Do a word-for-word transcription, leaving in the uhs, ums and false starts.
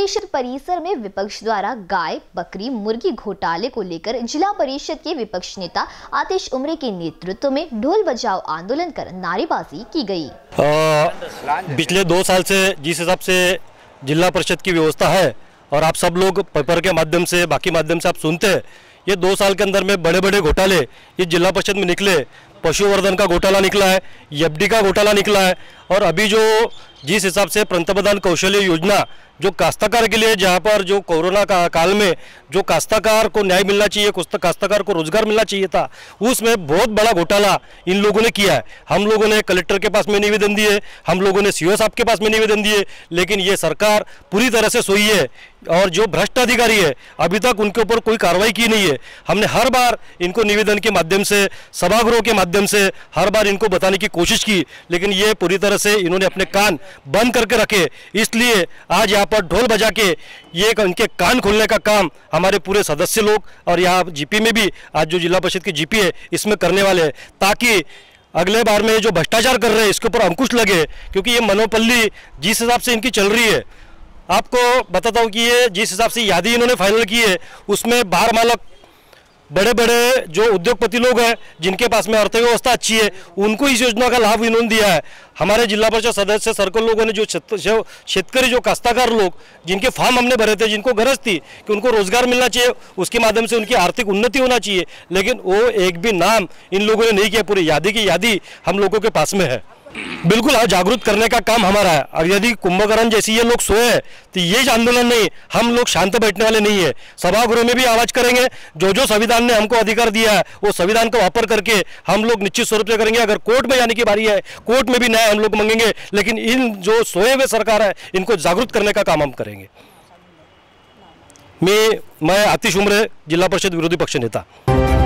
परिषद परिसर में विपक्ष द्वारा गाय बकरी मुर्गी घोटाले को लेकर जिला परिषद के विपक्ष नेता आतीश उमरे के नेतृत्व में ढोल बजाओ आंदोलन कर नारेबाजी की गई। पिछले दो साल से जिस हिसाब से जिला परिषद की व्यवस्था है और आप सब लोग पेपर के माध्यम से बाकी माध्यम से आप सुनते हैं, ये दो साल के अंदर में बड़े बड़े घोटाले ये जिला परिषद में निकले। पशुवर्धन का घोटाला निकला है, एफडी का घोटाला निकला है और अभी जो जिस हिसाब से प्रधानमंत्री कौशल्य योजना जो काश्तकार के लिए, जहाँ पर जो कोरोना का काल में जो काश्तकार को न्याय मिलना चाहिए, काश्तकार को रोजगार मिलना चाहिए था, उसमें बहुत बड़ा घोटाला इन लोगों ने किया है। हम लोगों ने कलेक्टर के पास में निवेदन दिए, हम लोगों ने सीओ साहब के पास में निवेदन दिए, लेकिन ये सरकार पूरी तरह से सोई है और जो भ्रष्ट अधिकारी है अभी तक उनके ऊपर कोई कार्रवाई की नहीं है। हमने हर बार इनको निवेदन के माध्यम से, सभागृह के माध्यम से हर बार इनको बताने की कोशिश की, लेकिन ये पूरी तरह से इन्होंने अपने कान बंद करके रखे। इसलिए आज यहाँ पर ढोल बजा के ये इनके कान खोलने का काम हमारे पूरे सदस्य लोग और यहाँ जीपी में भी आज जो जिला परिषद की जीपी है इसमें करने वाले हैं, ताकि अगले बार में जो भ्रष्टाचार कर रहे हैं इसके ऊपर अंकुश लगे। क्योंकि ये मनोपल्ली जिस हिसाब से इनकी चल रही है, आपको बताता हूँ कि ये जिस हिसाब से यादी इन्होंने फाइनल की है उसमें बाहर मालक बड़े बड़े जो उद्योगपति लोग हैं जिनके पास में अर्थव्यवस्था अच्छी है उनको इस योजना का लाभ इन्होंने दिया है। हमारे जिला परिषद सदस्य सर्कल लोगों ने जो क्षेत्र जो काश्तकार लोग जिनके फार्म हमने भरे थे, जिनको गरज थी कि उनको रोजगार मिलना चाहिए, उसके माध्यम से उनकी आर्थिक उन्नति होना चाहिए, लेकिन वो एक भी नाम इन लोगों ने नहीं किया। पूरी यादी की यादी हम लोगों के पास में है। बिल्कुल हाँ, जागरूक करने का काम हमारा है। अब यदि कुंभकरण जैसी ये लोग सोए हैं तो ये आंदोलन नहीं, हम लोग शांत बैठने वाले नहीं है। सभागृह में भी आवाज करेंगे, जो जो संविधान ने हमको अधिकार दिया है वो संविधान का वापर करके हम लोग निश्चित स्वरूप से करेंगे। अगर कोर्ट में जाने की बारी है, कोर्ट में भी न्याय हम लोग मांगेंगे, लेकिन इन जो सोए हुए सरकार है इनको जागरूक करने का काम हम करेंगे। मैं मैं आतीश उमरे, जिला परिषद विरोधी पक्ष नेता।